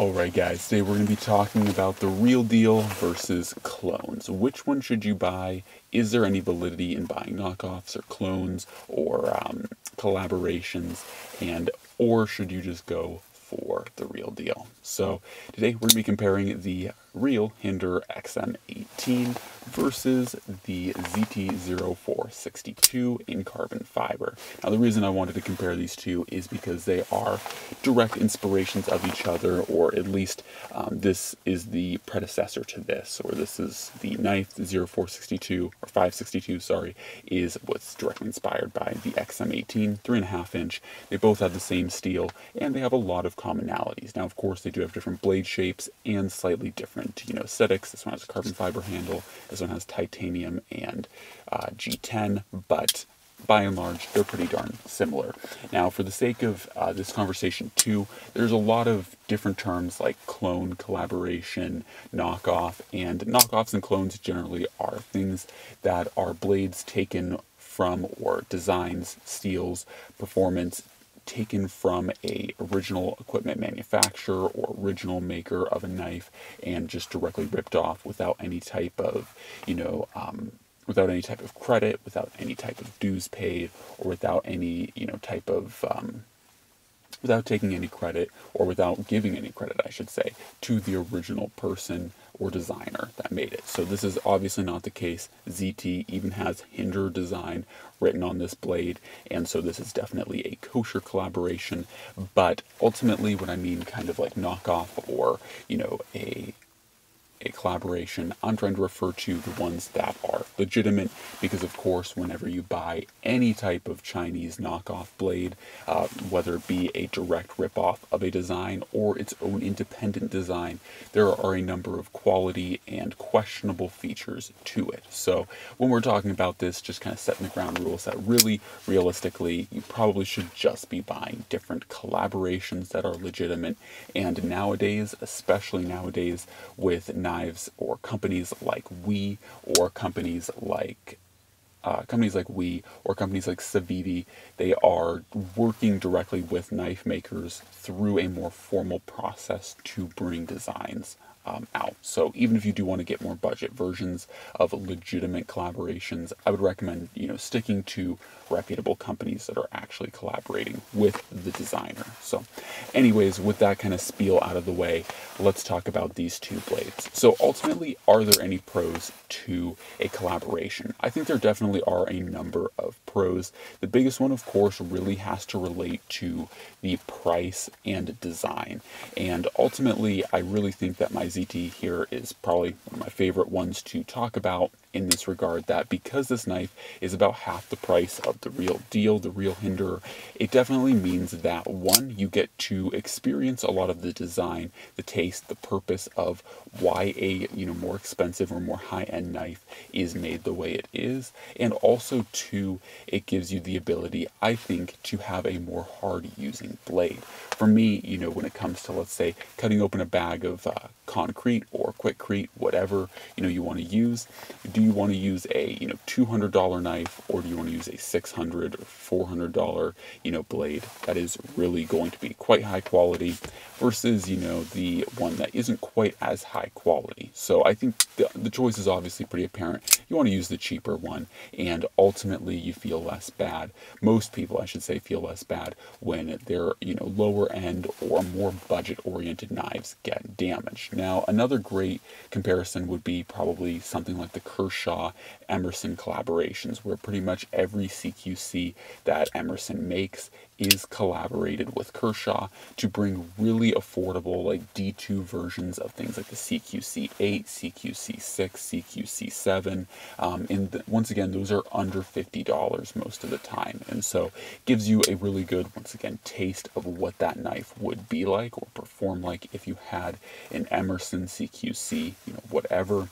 Alright guys, today we're going to be talking about the real deal versus clones. Which one should you buy? Is there any validity in buying knockoffs or clones or collaborations? Or should you just go for the real deal? So today we're going to be comparing the real Hinderer XM18 versus the ZT0462 in carbon fiber. Now the reason I wanted to compare these two is because they are direct inspirations of each other, or at least this is the predecessor to this, or this is the knife. The 0462 or 562, sorry, is what's directly inspired by the XM18 3.5 inch. They both have the same steel and they have a lot of commonalities. Now of course they do have different blade shapes and slightly different aesthetics. This one has a carbon fiber handle, this one has titanium and G10, but by and large they're pretty darn similar. Now for the sake of this conversation too, there's a lot of different terms like clone, collaboration, knockoff, and knockoffs and clones generally are things that are blades taken from, or designs, steels, performance taken from a original equipment manufacturer or original maker of a knife and just directly ripped off without any type of, without any type of credit, without any type of dues paid, or without any, type of, without taking any credit, or without giving any credit, I should say, to the original person or designer that made it. So this is obviously not the case. ZT even has Hinderer design written on this blade, and so this is definitely a kosher collaboration. But ultimately what I mean kind of like knockoff or, a collaboration, I'm trying to refer to the ones that are legitimate, because of course whenever you buy any type of Chinese knockoff blade, whether it be a direct ripoff of a design or its own independent design, there are a number of quality and questionable features to it. So when we're talking about this, just kind of setting the ground rules that really realistically you probably should just be buying different collaborations that are legitimate. And nowadays, especially nowadays with knives or companies like Wee, or companies like Civivi, they are working directly with knife makers through a more formal process to bring designs out. So even if you do want to get more budget versions of legitimate collaborations, I would recommend, sticking to reputable companies that are actually collaborating with the designer. So anyways, with that kind of spiel out of the way, let's talk about these two blades. So ultimately, are there any pros to a collaboration? I think there definitely are a number of pros. The biggest one, of course, really has to relate to the price and design. And ultimately, I really think that my ZT here is probably one of my favorite ones to talk about in this regard, that because this knife is about half the price of the real deal, the real Hinderer, it definitely means that one, you get to experience a lot of the design, the taste, the purpose of why a more expensive or more high-end knife is made the way it is. And also two, it gives you the ability, I think, to have a more hard using blade. For me, when it comes to, let's say, cutting open a bag of concrete or quickcrete, whatever you want to use, do you want to use a $200 knife, or do you want to use a $600 or $400 blade that is really going to be quite high quality versus the one that isn't quite as high quality? So I think the choice is obviously pretty apparent. You want to use the cheaper one, and ultimately you feel less bad. Most people, I should say, feel less bad when their lower end or more budget oriented knives get damaged. Now, another great comparison would be probably something like the Kershaw Emerson collaborations, where pretty much every CQC that Emerson makes is collaborated with Kershaw to bring really affordable, like D2 versions of things like the CQC-8, CQC-6, CQC-7. And once again, those are under $50 most of the time. And so gives you a really good, once again, taste of what that knife would be like or perform like if you had an Emerson CQC, whatever.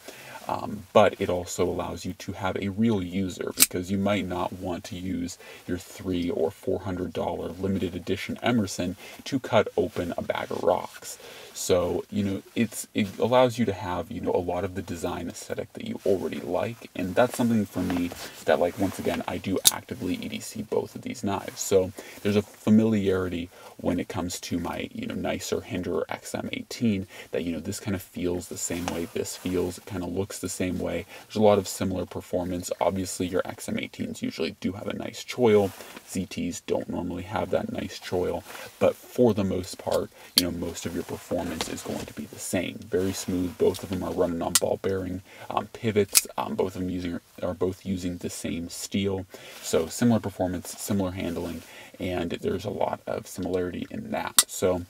But it also allows you to have a real user, because you might not want to use your $300 or $400 limited edition Emerson to cut open a bag of rocks. So, you know, it allows you to have, you know, a lot of the design aesthetic that you already like. And that's something for me that, like, once again, I do actively EDC both of these knives. So there's a familiarity when it comes to my, you know, nicer Hinderer XM18 that, you know, this kind of feels the same way this feels. It kind of looks the same way. There's a lot of similar performance. Obviously, your XM18s usually do have a nice choil. ZTs don't normally have that nice choil, but for the most part, you know, most of your performance is going to be the same. Very smooth. Both of them are running on ball bearing pivots. Both of them are both using the same steel. So similar performance, similar handling, and there's a lot of similarity in that. So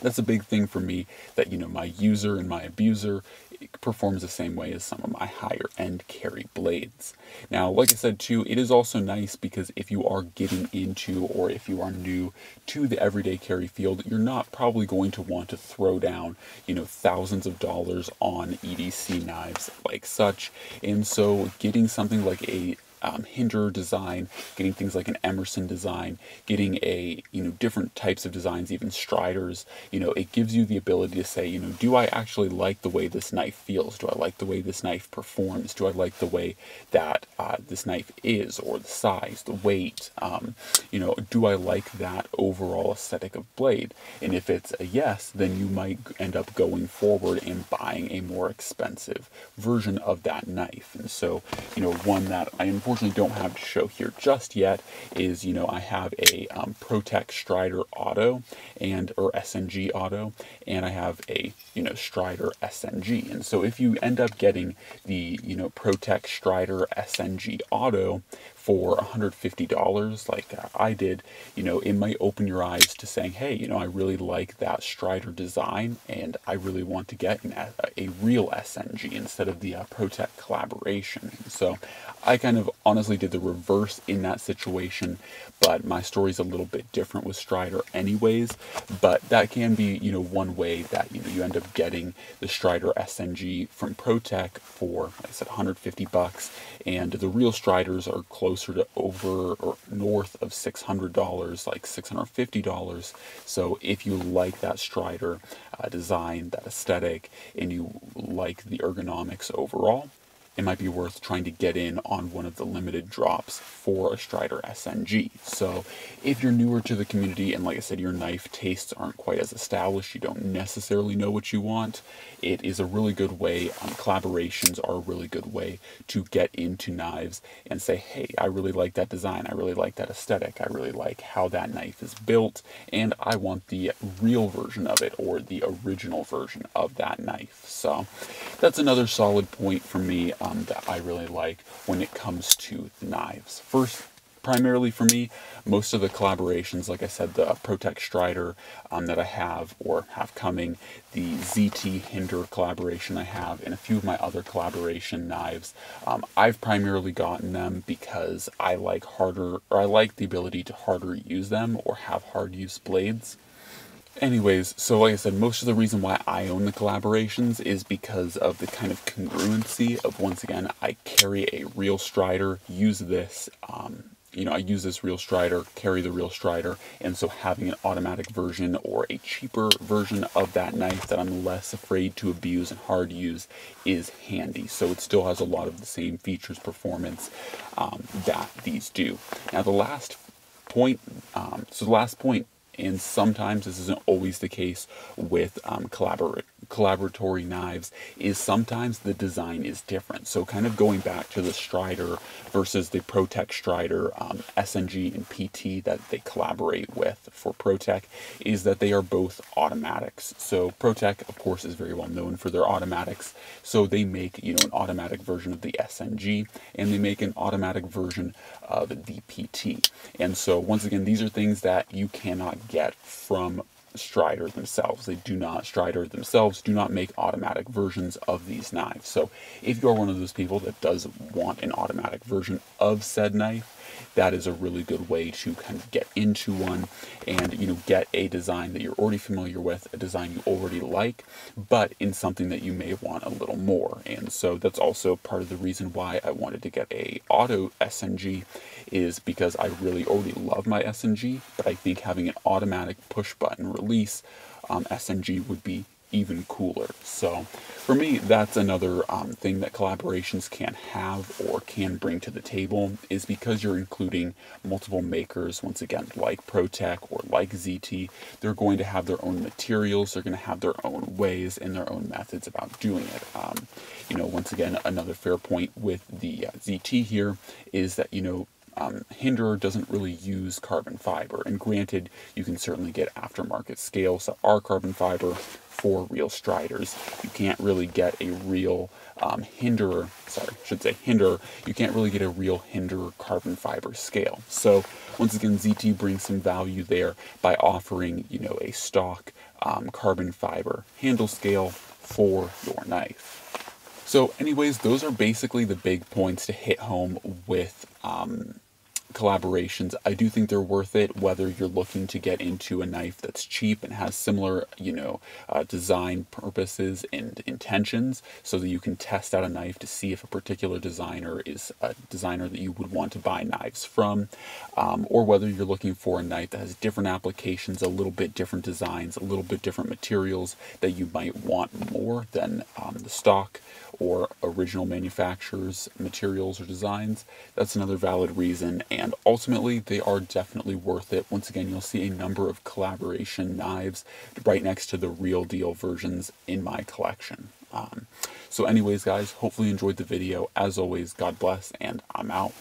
that's a big thing for me, that, you know, my user and my abuser, it performs the same way as some of my higher end carry blades. Now, like I said too, it is also nice because if you are getting into, or if you are new to the everyday carry field, you're not probably going to want to throw down, you know, thousands of dollars on EDC knives like such. And so getting something like a Hinderer design, getting things like an Emerson design, getting a, you know, different types of designs, even Striders, you know, it gives you the ability to say, you know, do I actually like the way this knife feels? Do I like the way this knife performs? Do I like the way that this knife is, or the size, the weight? You know, do I like that overall aesthetic of blade? And if it's a yes, then you might end up going forward and buying a more expensive version of that knife. And so, you know, one that I unfortunately don't have to show here just yet is, you know, I have a Pro-Tech Strider Auto or SNG Auto, and I have a, you know, Strider SNG. And so if you end up getting the, you know, Pro-Tech Strider SNG Auto for $150 like I did, you know, it might open your eyes to saying, hey, you know, I really like that Strider design and I really want to get a real SNG instead of the Pro-Tech collaboration. And so I kind of honestly did the reverse in that situation, but my story's a little bit different with Strider anyways. But that can be, you know, one way that, you know, you end up getting the Strider SNG from Pro-Tech for, like I said, $150, and the real Striders are close to over or north of $600, like $650. So if you like that Strider design, that aesthetic, and you like the ergonomics overall, it might be worth trying to get in on one of the limited drops for a Strider SNG. So if you're newer to the community, and like I said, your knife tastes aren't quite as established, you don't necessarily know what you want, it is a really good way. Collaborations are a really good way to get into knives and say, hey, I really like that design, I really like that aesthetic, I really like how that knife is built, and I want the real version of it, or the original version of that knife. So that's another solid point for me that I really like when it comes to the knives. First, primarily for me, most of the collaborations, like I said, the Pro-Tech Strider that I have or have coming, the ZT Hinderer collaboration I have, and a few of my other collaboration knives, I've primarily gotten them because I like harder, or I like the ability to harder use them or have hard use blades. Anyways, so like I said, most of the reason why I own the collaborations is because of the kind of congruency of, once again, I carry a real Strider, use this, you know, I use this real Strider, carry the real Strider, and so having an automatic version or a cheaper version of that knife that I'm less afraid to abuse and hard use is handy. So it still has a lot of the same features, performance that these do. Now the last point, and sometimes this isn't always the case with collaboratory knives, is sometimes the design is different. So kind of going back to the Strider versus the Pro-Tech Strider, SNG and PT that they collaborate with for Pro-Tech, is that they are both automatics. So Pro-Tech, of course, is very well known for their automatics. So they make, you know, an automatic version of the SNG, and they make an automatic version of the PT. And so once again, these are things that you cannot get from Strider themselves. Strider themselves do not make automatic versions of these knives. So if you're one of those people that does want an automatic version of said knife, that is a really good way to kind of get into one and, you know, get a design that you're already familiar with, a design you already like, but in something that you may want a little more. And so that's also part of the reason why I wanted to get a auto SNG, is because I really already love my SNG, but I think having an automatic push button release SNG would be even cooler. So for me, that's another thing that collaborations can have or can bring to the table, is because you're including multiple makers, once again, like Pro-Tech or like ZT, they're going to have their own materials, they're going to have their own ways and their own methods about doing it. You know, once again, another fair point with the ZT here is that, you know, Hinderer doesn't really use carbon fiber, and granted, you can certainly get aftermarket scales that are carbon fiber for real Striders. You can't really get a real Hinderer, you can't really get a real Hinderer carbon fiber scale. So once again, ZT brings some value there by offering, you know, a stock carbon fiber handle scale for your knife. So anyways, those are basically the big points to hit home with collaborations. I do think they're worth it, whether you're looking to get into a knife that's cheap and has similar, you know, design purposes and intentions, so that you can test out a knife to see if a particular designer is a designer that you would want to buy knives from, or whether you're looking for a knife that has different applications, a little bit different designs, a little bit different materials that you might want more than the stock or original manufacturer's materials or designs. That's another valid reason, and ultimately they are definitely worth it. Once again, you'll see a number of collaboration knives right next to the real deal versions in my collection. So anyways guys, hopefully you enjoyed the video. As always, God bless, and I'm out.